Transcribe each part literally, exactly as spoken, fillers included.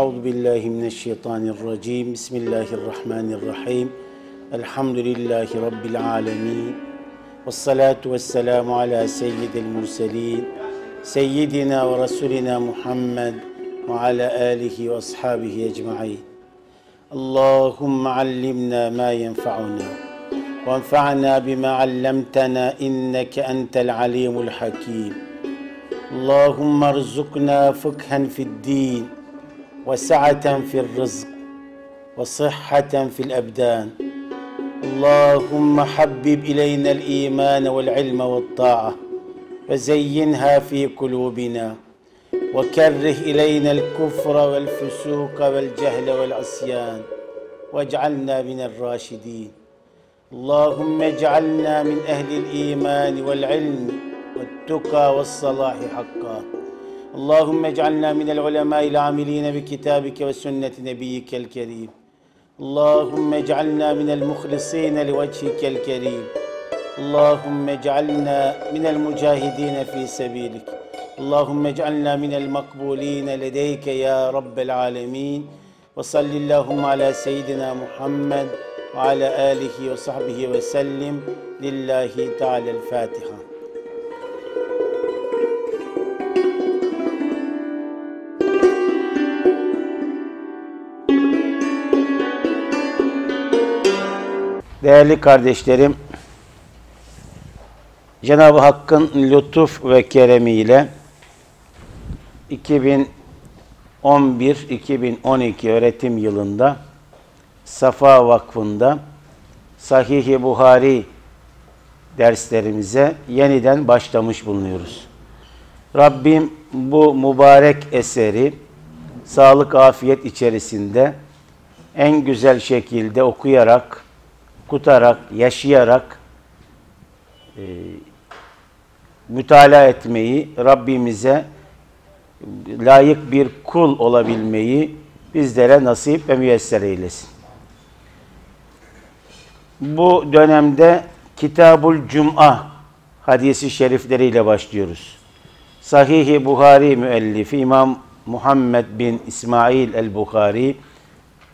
Euzu billahi mineşşeytanirracim. Bismillahirrahmanirrahim. Elhamdülillahi rabbil alamin. Ves salatu vesselamu ala seyyidil murselin. Seyyidina ve rasulina Muhammed ve ala alihi ve ashabihi ecmaîn. Allahumme allimna ma yenfa'una ve enfa'na bima allamtana inneke entel alimul hakim. Allahumme erzukna fıkhen fi'd-din ve sa'aten fi'r-rızk ve sıhhaten fi'l-ebdan. Allahumme habbib ileyna'l iman ve'l-ilm ve't-ta'a ve zeyyinha fi kulubina ve kerrih ileyna'l kufra ve'l-fusuq ve'l-cehl ve'l-isyan ve'ec'alna mine'r-raşidin. Allahumme ec'alna min ehli'l iman ve'l-ilm ve't-tuka ve's-salah hakkan. اللهم اجعلنا من العلماء العاملين بكتابك وسنة نبيك الكريم. اللهم اجعلنا من المخلصين لوجهك الكريم. اللهم اجعلنا من المجاهدين في سبيلك. اللهم اجعلنا من المقبولين لديك يا رب العالمين. وصل اللهم على سيدنا محمد وعلى آله وصحبه وسلم. لله تعالى الفاتحة. Değerli kardeşlerim, Cenab-ı Hakk'ın lütuf ve keremiyle iki bin on bir iki bin on iki öğretim yılında Safa Vakfı'nda Sahih-i Buhari derslerimize yeniden başlamış bulunuyoruz. Rabbim bu mübarek eseri sağlık afiyet içerisinde en güzel şekilde okuyarak, okutarak, yaşayarak e, mütalaa etmeyi, Rabbimize layık bir kul olabilmeyi bizlere nasip ve müyesser eylesin. Bu dönemde Kitabul Cum'a hadisi şerifleriyle başlıyoruz. Sahih-i Buhari müellifi İmam Muhammed bin İsmail el-Buhari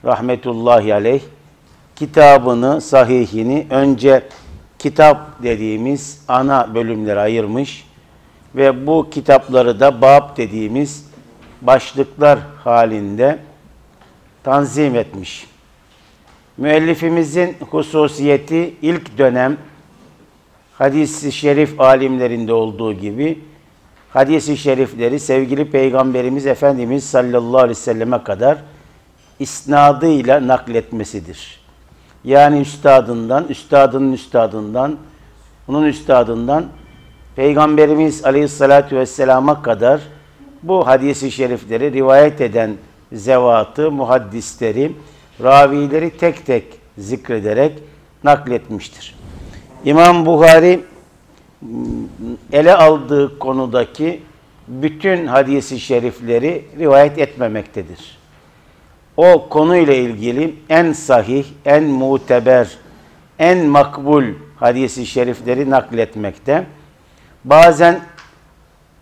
rahmetullahi aleyh kitabını, sahihini önce kitap dediğimiz ana bölümlere ayırmış ve bu kitapları da bab dediğimiz başlıklar halinde tanzim etmiş. Müellifimizin hususiyeti ilk dönem hadis-i şerif alimlerinde olduğu gibi hadis-i şerifleri sevgili Peygamberimiz Efendimiz sallallahu aleyhi ve selleme kadar isnadıyla nakletmesidir. Yani üstadından, üstadının üstadından, onun üstadından Peygamberimiz Aleyhisselatü Vesselam'a kadar bu hadis-i şerifleri rivayet eden zevatı, muhaddisleri, ravileri tek tek zikrederek nakletmiştir. İmam Buhari ele aldığı konudaki bütün hadis-i şerifleri rivayet etmemektedir. O konuyla ilgili en sahih, en muteber, en makbul hadis-i şerifleri nakletmekte. Bazen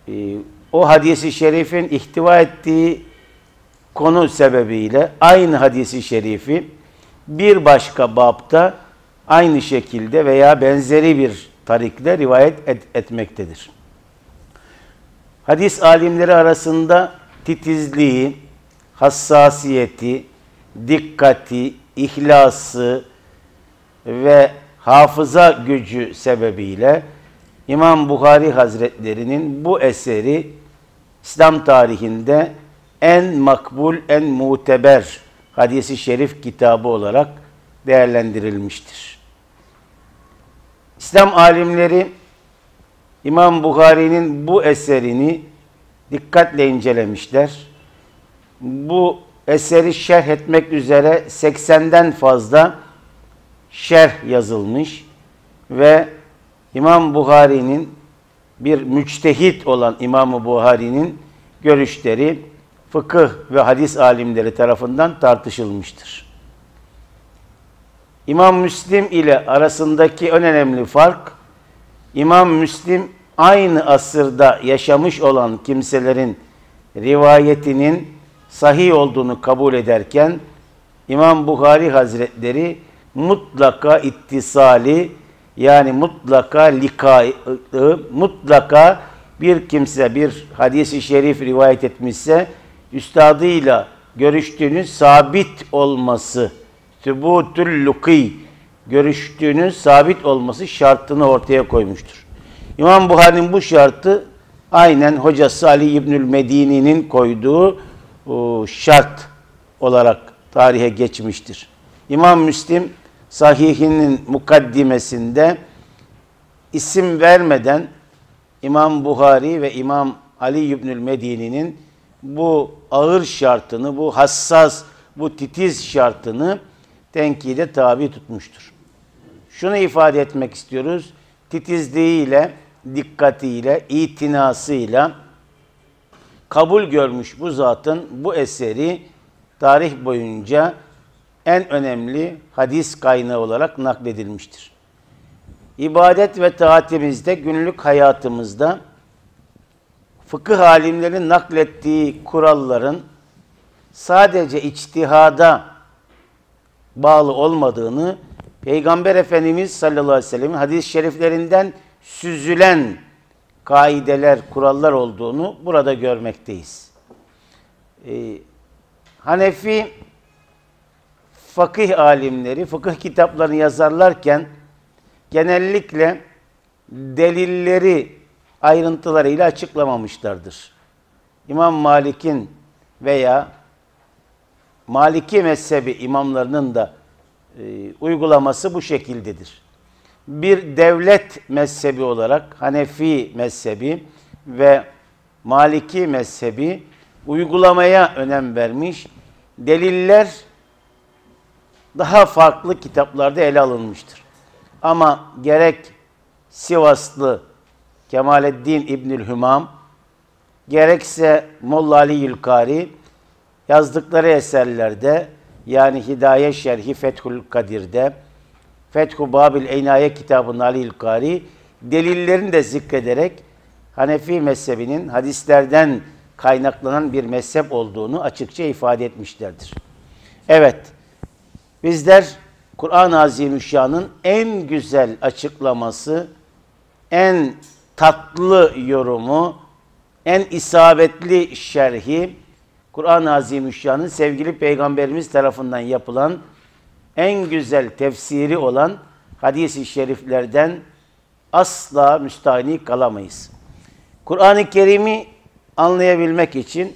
e, o hadis-i şerifin ihtiva ettiği konu sebebiyle aynı hadis-i şerifi bir başka babda aynı şekilde veya benzeri bir tarikle rivayet et etmektedir. Hadis alimleri arasında titizliği, hassasiyeti, dikkati, ihlası ve hafıza gücü sebebiyle İmam Buhari Hazretleri'nin bu eseri İslam tarihinde en makbul, en muteber hadis-i şerif kitabı olarak değerlendirilmiştir. İslam alimleri İmam Buhari'nin bu eserini dikkatle incelemişler. Bu eseri şerh etmek üzere seksenden fazla şerh yazılmış ve İmam Buhari'nin, bir müçtehit olan İmam Buhari'nin görüşleri fıkıh ve hadis alimleri tarafından tartışılmıştır. İmam Müslim ile arasındaki en önemli fark, İmam Müslim aynı asırda yaşamış olan kimselerin rivayetinin sahih olduğunu kabul ederken İmam Buhari Hazretleri mutlaka ittisali, yani mutlaka likayı, mutlaka bir kimse bir hadis-i şerif rivayet etmişse üstadıyla görüştüğünün sabit olması, sübutül luki, görüştüğünün sabit olması şartını ortaya koymuştur. İmam Buhari'nin bu şartı aynen hocası Ali İbnül Medini'nin koyduğu şart olarak tarihe geçmiştir. İmam Müslim Sahihinin mukaddimesinde isim vermeden İmam Buhari ve İmam Ali İbnül Medini'nin bu ağır şartını, bu hassas, bu titiz şartını tenkide tabi tutmuştur. Şunu ifade etmek istiyoruz. Titizliğiyle, dikkatiyle, itinasıyla kabul görmüş bu zatın bu eseri tarih boyunca en önemli hadis kaynağı olarak nakledilmiştir. İbadet ve taatimizde, günlük hayatımızda fıkıh alimlerinin naklettiği kuralların sadece içtihada bağlı olmadığını, Peygamber Efendimiz sallallahu aleyhi ve sellem'in hadis-i şeriflerinden süzülen kaideler, kurallar olduğunu burada görmekteyiz. Ee, Hanefi fakih alimleri fıkıh kitaplarını yazarlarken genellikle delilleri ayrıntılarıyla açıklamamışlardır. İmam Malik'in veya Maliki mezhebi imamlarının da e, uygulaması bu şekildedir. Bir devlet mezhebi olarak Hanefi mezhebi ve Maliki mezhebi uygulamaya önem vermiş, deliller daha farklı kitaplarda ele alınmıştır. Ama gerek Sivaslı Kemaleddin İbnül Hümam, gerekse Molla Ali Yülkari yazdıkları eserlerde, yani Hidaye Şerhi Fethül Kadir'de, Fethu Babil Eynaye kitabında Ali Yülkari delillerini de zikrederek Hanefi mezhebinin hadislerden kaynaklanan bir mezhep olduğunu açıkça ifade etmişlerdir. Evet, bizler Kur'an-ı Azimüşşan'ın en güzel açıklaması, en tatlı yorumu, en isabetli şerhi, Kur'an-ı Azimüşşan'ın sevgili Peygamberimiz tarafından yapılan en güzel tefsiri olan hadis-i şeriflerden asla müstahni kalamayız. Kur'an-ı Kerim'i anlayabilmek için,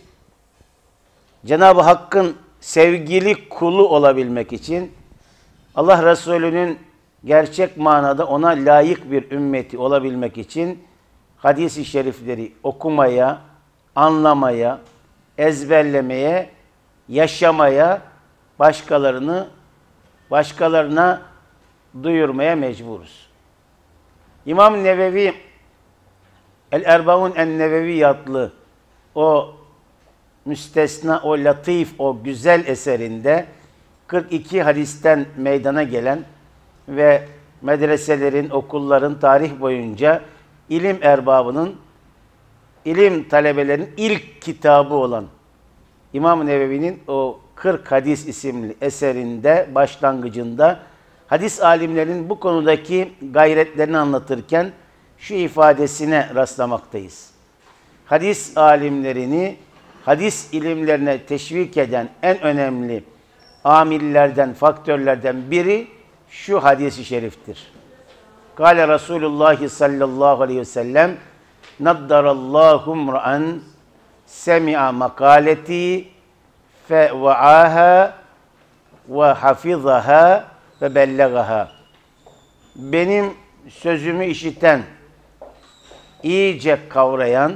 Cenab-ı Hakk'ın sevgili kulu olabilmek için, Allah Resulü'nün gerçek manada ona layık bir ümmeti olabilmek için hadis-i şerifleri okumaya, anlamaya, ezberlemeye, yaşamaya, başkalarını, başkalarına duyurmaya mecburuz. İmam Nevevi, El-Erbaun en-Nevevi adlı o müstesna, o latif, o güzel eserinde kırk iki hadisten meydana gelen ve medreselerin, okulların tarih boyunca ilim erbabının, ilim talebelerinin ilk kitabı olan İmam Nevevi'nin o kırk hadis isimli eserinde, başlangıcında hadis alimlerinin bu konudaki gayretlerini anlatırken şu ifadesine rastlamaktayız. Hadis alimlerini hadis ilimlerine teşvik eden en önemli amillerden, faktörlerden biri şu hadis-i şeriftir. Kâle Resulullah sallallahu aleyhi ve sellem, Naddarallâhumra'an semi'a makaleti fe'va'aha ve hafizaha ve bellegaha. Benim sözümü işiten, iyice kavrayan,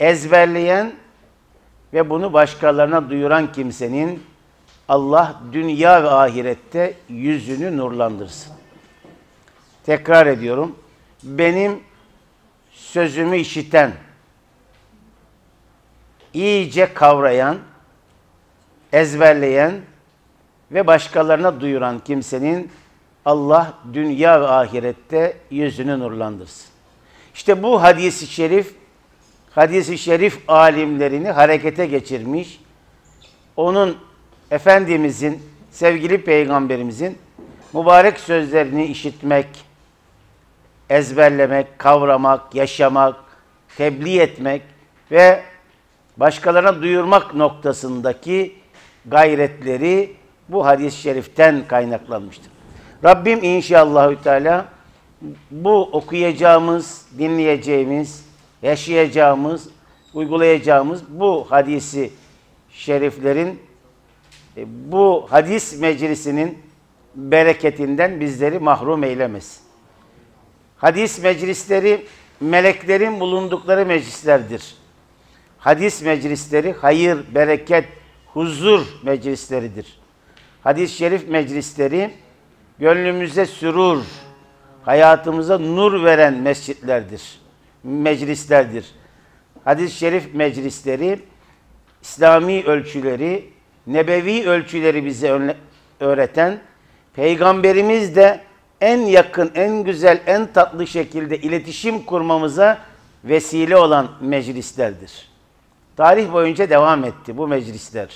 ezberleyen ve bunu başkalarına duyuran kimsenin Allah dünya ve ahirette yüzünü nurlandırsın. Tekrar ediyorum. Benim sözümü işiten, iyice kavrayan, ezberleyen ve başkalarına duyuran kimsenin Allah dünya ve ahirette yüzünü nurlandırsın. İşte bu hadis-i şerif hadis-i şerif alimlerini harekete geçirmiş, onun Efendimizin, sevgili Peygamberimizin mübarek sözlerini işitmek, ezberlemek, kavramak, yaşamak, tebliğ etmek ve başkalarına duyurmak noktasındaki gayretleri bu hadis-i şeriften kaynaklanmıştır. Rabbim inşallahü teala bu okuyacağımız, dinleyeceğimiz, yaşayacağımız, uygulayacağımız bu hadisi şeriflerin, bu hadis meclisinin bereketinden bizleri mahrum eylemesin. Hadis meclisleri meleklerin bulundukları meclislerdir. Hadis meclisleri hayır, bereket, huzur meclisleridir. Hadis-i şerif meclisleri gönlümüze sürur, hayatımıza nur veren mescitlerdir, meclislerdir. Hadis-i şerif meclisleri İslami ölçüleri, nebevi ölçüleri bize öğreten, Peygamberimiz de en yakın, en güzel, en tatlı şekilde iletişim kurmamıza vesile olan meclislerdir. Tarih boyunca devam etti bu meclisler.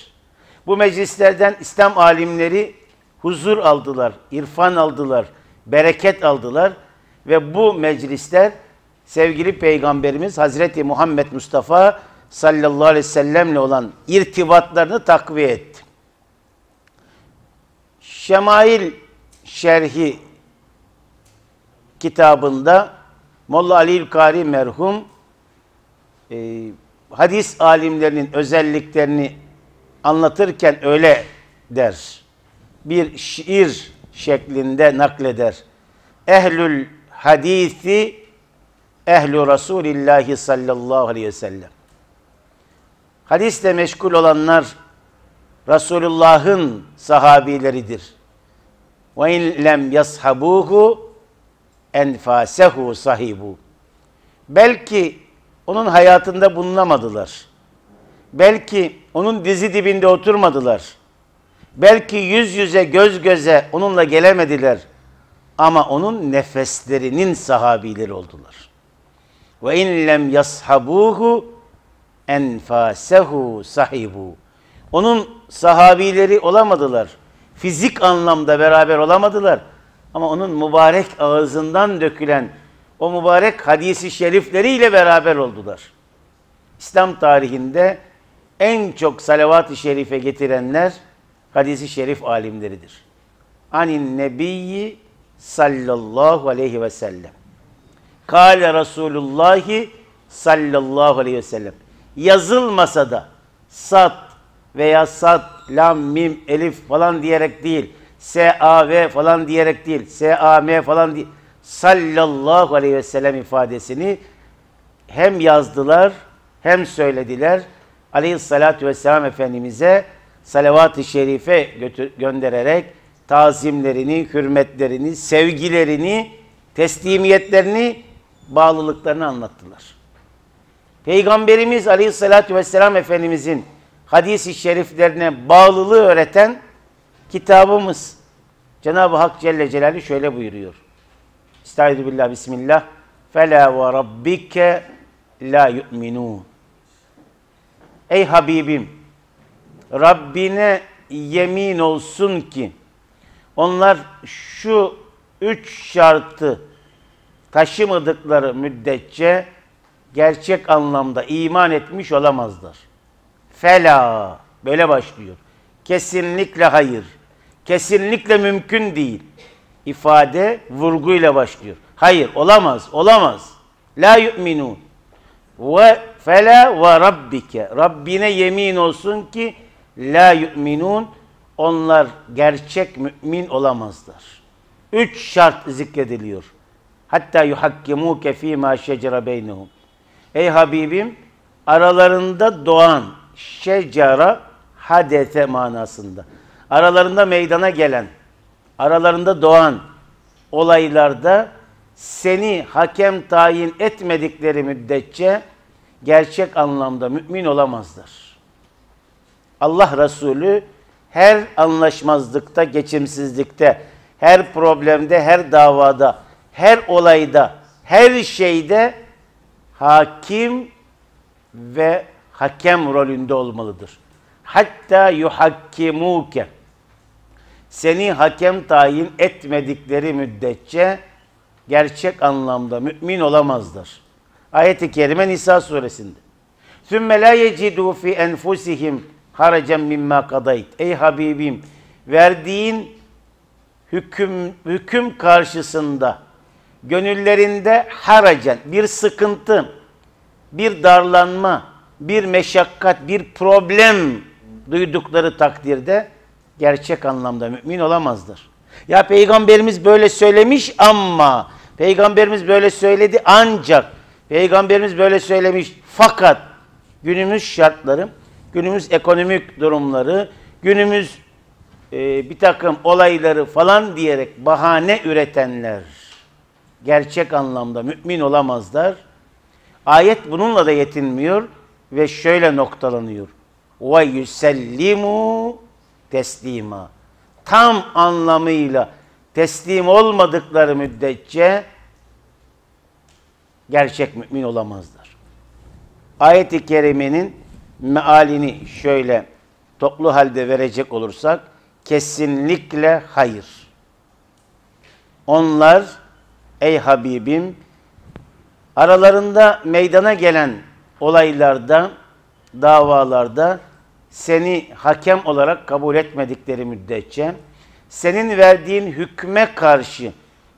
Bu meclislerden İslam alimleri huzur aldılar, irfan aldılar, bereket aldılar ve bu meclisler sevgili Peygamberimiz Hazreti Muhammed Mustafa sallallahu aleyhi ve sellemle olan irtibatlarını takviye etti. Şemail Şerhi kitabında Molla Ali Ülkari merhum e, hadis alimlerinin özelliklerini anlatırken öyle der. Bir şiir şeklinde nakleder. Ehlül hadisi ehlü Resulillahi sallallahu aleyhi ve sellem. Hadisle meşgul olanlar Resulullah'ın sahabileridir. Ve in lem yashabuhu enfasehu sahibu. Belki onun hayatında bulunamadılar. Belki onun dizi dibinde oturmadılar. Belki yüz yüze, göz göze onunla gelemediler. Ama onun nefeslerinin sahabileri oldular. Ve in lem yashabuhu enfasehu sahibu. Onun sahabileri olamadılar. Fizik anlamda beraber olamadılar. Ama onun mübarek ağzından dökülen o mübarek hadisi şerifleriyle beraber oldular. İslam tarihinde en çok salavat-ı şerife getirenler hadisi şerif alimleridir. Anin nebiyyi sallallahu aleyhi ve sellem. Kâle Resulullahi sallallahu aleyhi ve sellem. Yazılmasa da sat veya sat, lam, mim, elif falan diyerek değil, S A V falan diyerek değil, S A M falan değil, sallallahu aleyhi ve sellem ifadesini hem yazdılar hem söylediler. Aleyhissalatü vesselam Efendimiz'e salavat-ı şerife göndererek tazimlerini, hürmetlerini, sevgilerini, teslimiyetlerini, bağlılıklarını anlattılar. Peygamberimiz Aleyhisselatü Vesselam Efendimizin hadis-i şeriflerine bağlılığı öğreten kitabımız. Cenab-ı Hak Celle Celaluhu şöyle buyuruyor. Estağfirullah, bismillah. Fela ve rabbike la yu'minun. Ey Habibim, Rabbine yemin olsun ki onlar şu üç şartı taşımadıkları müddetçe gerçek anlamda iman etmiş olamazlar. Fela, böyle başlıyor. Kesinlikle hayır. Kesinlikle mümkün değil. İfade vurguyla başlıyor. Hayır, olamaz, olamaz. La yu'minun. Ve fela ve rabbike. Rabbine yemin olsun ki la yu'minun. Onlar gerçek mümin olamazlar. Üç şart zikrediliyor. Hatta yuhakkimuke fîmâ şecere beynehum. Ey Habibim, aralarında doğan şecara hadete manasında. Aralarında meydana gelen, aralarında doğan olaylarda seni hakem tayin etmedikleri müddetçe gerçek anlamda mümin olamazlar. Allah Resulü her anlaşmazlıkta, geçimsizlikte, her problemde, her davada, her olayda, her şeyde hakim ve hakem rolünde olmalıdır. Hatta yuhakkimuke, seni hakem tayin etmedikleri müddetçe gerçek anlamda mümin olamazlar. Ayet-i kerime Nisa suresinde. Sümme la yecidû fî enfusihim haracen mimmâ kadayt. Ey Habibim, verdiğin hüküm, hüküm karşısında gönüllerinde haracen, bir sıkıntı, bir darlanma, bir meşakkat, bir problem duydukları takdirde gerçek anlamda mümin olamazlar. Ya Peygamberimiz böyle söylemiş ama, Peygamberimiz böyle söyledi ancak, Peygamberimiz böyle söylemiş fakat günümüz şartları, günümüz ekonomik durumları, günümüz e, bir takım olayları falan diyerek bahane üretenler gerçek anlamda mümin olamazlar. Ayet bununla da yetinmiyor ve şöyle noktalanıyor. وَيُسَلِّمُوا تَسْلِيمًا. Tam anlamıyla teslim olmadıkları müddetçe gerçek mümin olamazlar. Ayet-i kerimenin mealini şöyle toplu halde verecek olursak, kesinlikle hayır. Onlar, ey Habibim, aralarında meydana gelen olaylarda, davalarda seni hakem olarak kabul etmedikleri müddetçe, senin verdiğin hükme karşı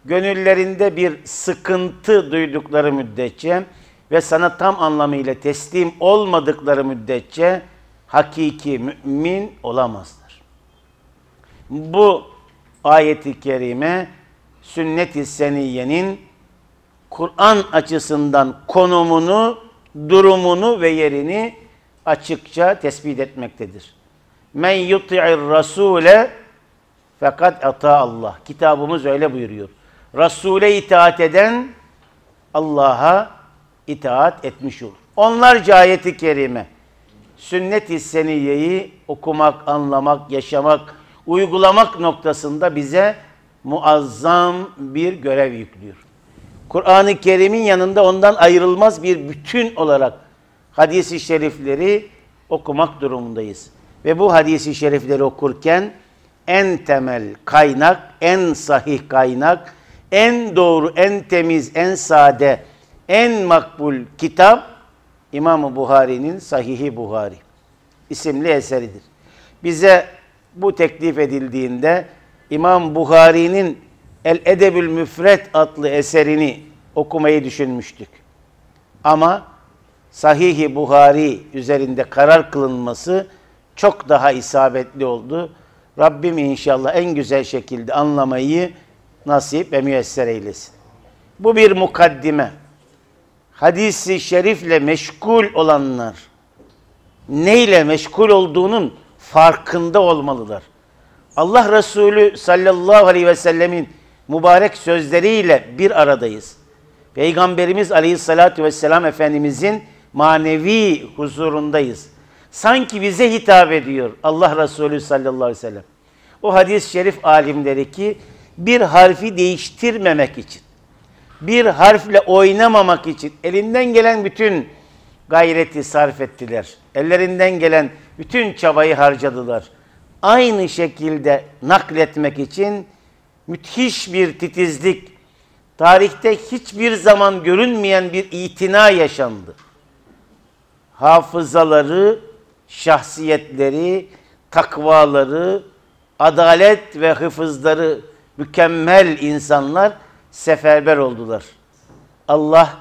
gönüllerinde bir sıkıntı duydukları müddetçe ve sana tam anlamıyla teslim olmadıkları müddetçe hakiki mümin olamazlar. Bu ayet-i kerime sünnet-i seniyyenin Kur'an açısından konumunu, durumunu ve yerini açıkça tespit etmektedir. Men yuti'ir rasule fakat ata Allah. Kitabımız öyle buyuruyor. Rasule itaat eden Allah'a itaat etmiş olur. Onlarca ayeti kerime sünnet-i seniyyeyi okumak, anlamak, yaşamak, uygulamak noktasında bize muazzam bir görev yüklüyor. Kur'an-ı Kerim'in yanında ondan ayrılmaz bir bütün olarak hadis-i şerifleri okumak durumundayız. Ve bu hadis-i şerifleri okurken en temel kaynak, en sahih kaynak, en doğru, en temiz, en sade, en makbul kitap İmam-ı Buhari'nin Sahih-i Buhari isimli eseridir. Bize bu teklif edildiğinde İmam Buhari'nin El-Edebül Müfret adlı eserini okumayı düşünmüştük. Ama Sahih-i Buhari üzerinde karar kılınması çok daha isabetli oldu. Rabbim inşallah en güzel şekilde anlamayı nasip ve müyesser eylesin. Bu bir mukaddime. Hadis-i şerifle meşgul olanlar neyle meşgul olduğunun farkında olmalılar. Allah Resulü sallallahu aleyhi ve sellemin mübarek sözleriyle bir aradayız. Peygamberimiz aleyhissalatü vesselam Efendimizin manevi huzurundayız. Sanki bize hitap ediyor Allah Resulü sallallahu aleyhi ve sellem. O hadis-i şerif alimleri ki bir harfi değiştirmemek için, bir harfle oynamamak için elinden gelen bütün gayreti sarf ettiler. Ellerinden gelen bütün çabayı harcadılar. Aynı şekilde nakletmek için müthiş bir titizlik, tarihte hiçbir zaman görünmeyen bir itina yaşandı. Hafızaları, şahsiyetleri, takvaları, adalet ve hıfızları mükemmel insanlar seferber oldular. Allah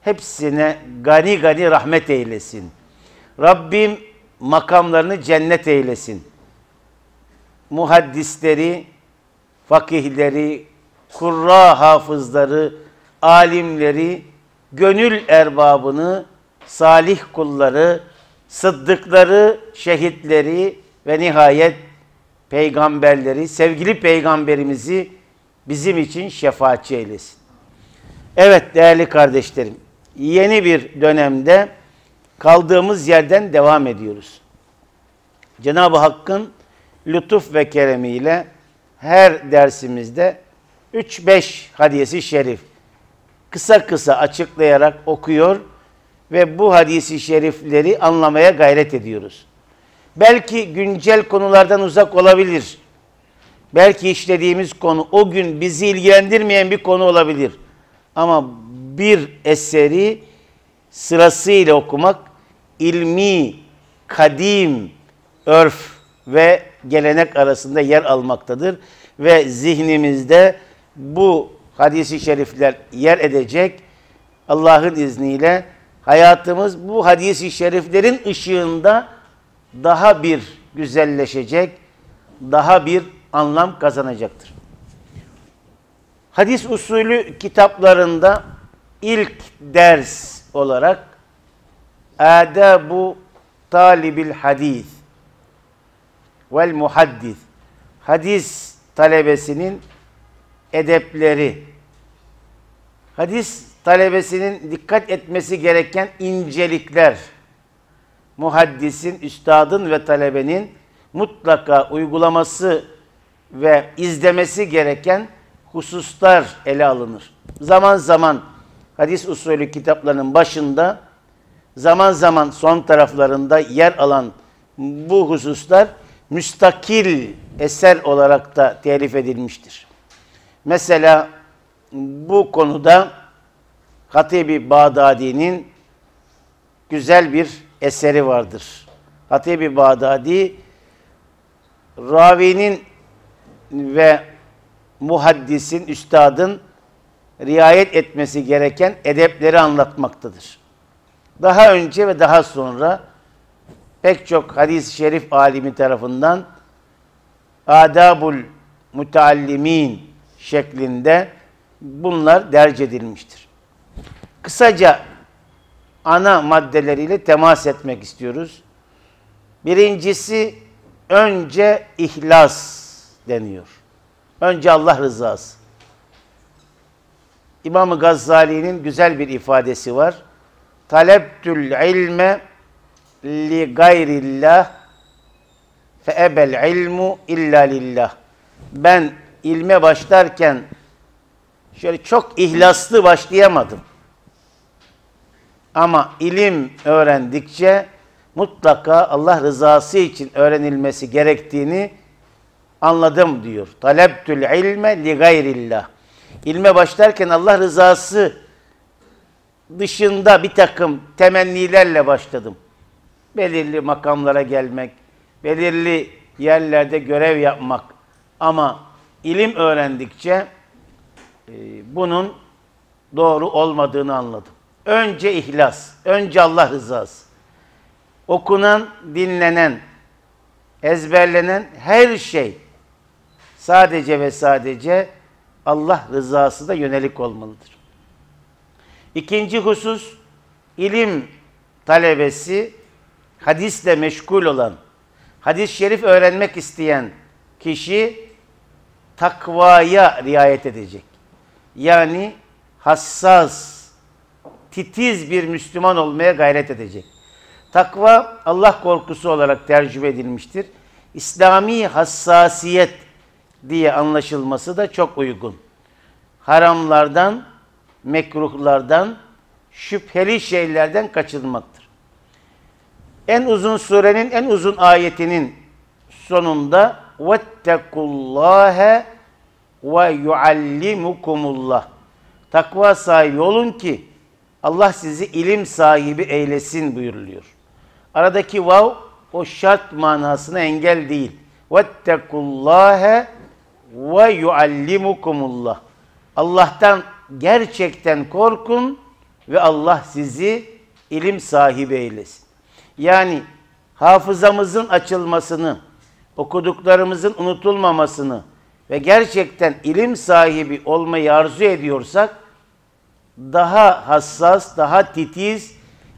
hepsine gani gani rahmet eylesin. Rabbim makamlarını cennet eylesin. Muhaddisleri, fakihleri, kurra hafızları, alimleri, gönül erbabını, salih kulları, sıddıkları, şehitleri ve nihayet peygamberleri, sevgili peygamberimizi bizim için şefaatçi eylesin. Evet değerli kardeşlerim, yeni bir dönemde kaldığımız yerden devam ediyoruz. Cenab-ı Hakk'ın lütuf ve keremiyle her dersimizde üç beş hadisi şerif kısa kısa açıklayarak okuyor ve bu hadisi şerifleri anlamaya gayret ediyoruz. Belki güncel konulardan uzak olabilir. Belki işlediğimiz konu o gün bizi ilgilendirmeyen bir konu olabilir. Ama bir eseri sırasıyla okumak ilmi, kadim, örf ve gelenek arasında yer almaktadır. Ve zihnimizde bu hadis-i şerifler yer edecek. Allah'ın izniyle hayatımız bu hadis-i şeriflerin ışığında daha bir güzelleşecek, daha bir anlam kazanacaktır. Hadis usulü kitaplarında ilk ders olarak Âdâbu tâlibil hadîs vel muhaddis, hadis talebesinin edepleri, hadis talebesinin dikkat etmesi gereken incelikler, muhaddisin, üstadın ve talebenin mutlaka uygulaması ve izlemesi gereken hususlar ele alınır. Zaman zaman hadis usulü kitaplarının başında, zaman zaman son taraflarında yer alan bu hususlar müstakil eser olarak da telif edilmiştir. Mesela bu konuda Hatibi Bağdadi'nin güzel bir eseri vardır. Hatibi Bağdadi, ravinin ve muhaddisin, üstadın riayet etmesi gereken edepleri anlatmaktadır. Daha önce ve daha sonra pek çok hadis-i şerif alimi tarafından Adabul Mutallimin şeklinde bunlar derc edilmiştir. Kısaca ana maddeleriyle temas etmek istiyoruz. Birincisi, önce ihlas deniyor. Önce Allah rızası. İmam-ı Gazali'nin güzel bir ifadesi var. Talebtül ilme li gayrillah fe ebel ilmu illa lillah. Ben ilme başlarken şöyle çok ihlaslı başlayamadım. Ama ilim öğrendikçe mutlaka Allah rızası için öğrenilmesi gerektiğini anladım diyor. Talebtül ilme li gayrillah. İlme başlarken Allah rızası dışında bir takım temennilerle başladım. Belirli makamlara gelmek, belirli yerlerde görev yapmak. Ama ilim öğrendikçe e, bunun doğru olmadığını anladım. Önce ihlas, önce Allah rızası. Okunan, dinlenen, ezberlenen her şey sadece ve sadece Allah rızasına yönelik olmalıdır. İkinci husus, ilim talebesi, hadisle meşgul olan, hadis-i şerif öğrenmek isteyen kişi takvaya riayet edecek. Yani hassas, titiz bir Müslüman olmaya gayret edecek. Takva, Allah korkusu olarak tercüme edilmiştir. İslami hassasiyet diye anlaşılması da çok uygun. Haramlardan, mekruhlardan, şüpheli şeylerden kaçınmaktır. En uzun surenin, en uzun ayetinin sonunda وَاتَّقُوا اللّٰهَ. Takva sahibi olun ki Allah sizi ilim sahibi eylesin buyuruluyor. Aradaki vav o şart manasına engel değil. وَاتَّقُوا اللّٰهَ. Allah'tan gerçekten korkun ve Allah sizi ilim sahibi eylesin. Yani hafızamızın açılmasını, okuduklarımızın unutulmamasını ve gerçekten ilim sahibi olmayı arzu ediyorsak, daha hassas, daha titiz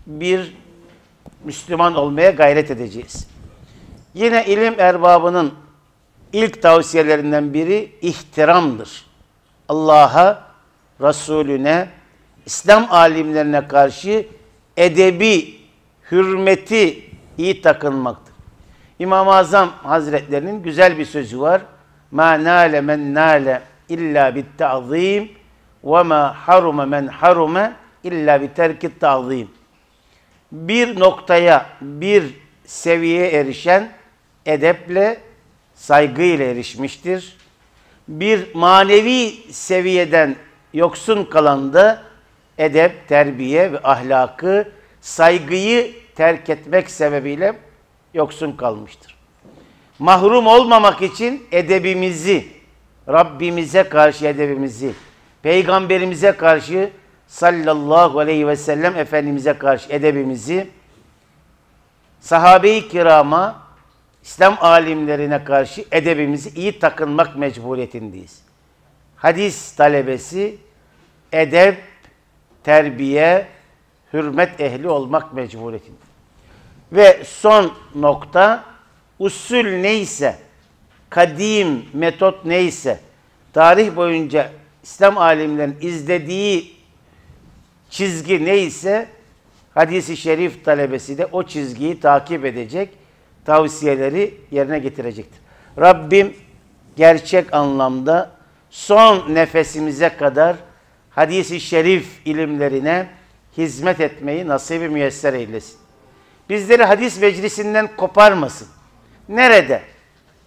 bir Müslüman olmaya gayret edeceğiz. Yine ilim erbabının ilk tavsiyelerinden biri ihtiramdır. Allah'a, Resulüne, İslam alimlerine karşı edebi, hürmeti iyi takınmaktır. İmam-ı Azam Hazretlerinin güzel bir sözü var. مَا نَالَ مَنْ نَالَ اِلَّا بِالتَّعْظِيمِ وَمَا حَرُمَ مَنْ حَرُمَ اِلَّا بِتَرْكِ التَّعْظِيمِ. bir noktaya, bir seviyeye erişen edeple, saygıyla erişmiştir. Bir manevi seviyeden yoksun kalan da edep, terbiye ve ahlakı, saygıyı terk etmek sebebiyle yoksun kalmıştır. Mahrum olmamak için edebimizi, Rabbimize karşı edebimizi, Peygamberimize karşı sallallahu aleyhi ve sellem Efendimiz'e karşı edebimizi, sahabe-i kirama, İslam alimlerine karşı edebimizi iyi takınmak mecburiyetindeyiz. Hadis talebesi, edep, terbiye, hürmet ehli olmak mecburiyetinde. Ve son nokta, usul neyse, kadim metot neyse, tarih boyunca İslam alimlerinin izlediği çizgi neyse, hadis-i şerif talebesi de o çizgiyi takip edecek, tavsiyeleri yerine getirecektir. Rabbim gerçek anlamda son nefesimize kadar hadis-i şerif ilimlerine hizmet etmeyi nasip-i müyesser eylesin. Bizleri hadis meclisinden koparmasın. Nerede,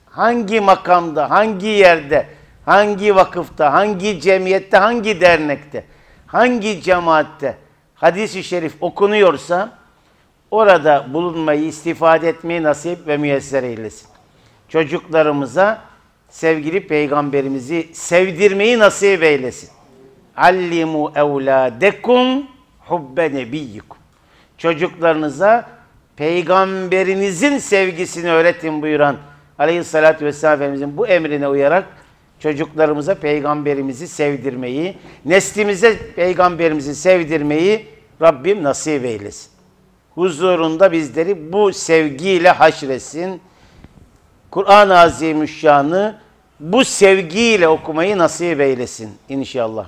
hangi makamda, hangi yerde, hangi vakıfta, hangi cemiyette, hangi dernekte, hangi cemaatte hadis-i şerif okunuyorsa orada bulunmayı, istifade etmeyi nasip ve müyesser eylesin. Çocuklarımıza sevgili Peygamberimizi sevdirmeyi nasip eylesin. Allimu evladekum hubbe nebiyyikum. Çocuklarınıza Peygamberinizin sevgisini öğretin buyuran Aleyhisselatü Vesselam Efendimizin bu emrine uyarak çocuklarımıza Peygamberimizi sevdirmeyi, neslimize Peygamberimizi sevdirmeyi Rabbim nasip eylesin. Huzurunda bizleri bu sevgiyle haşretsin. Kur'an-ı Azimüşşan'ı bu sevgiyle okumayı nasip eylesin inşallah.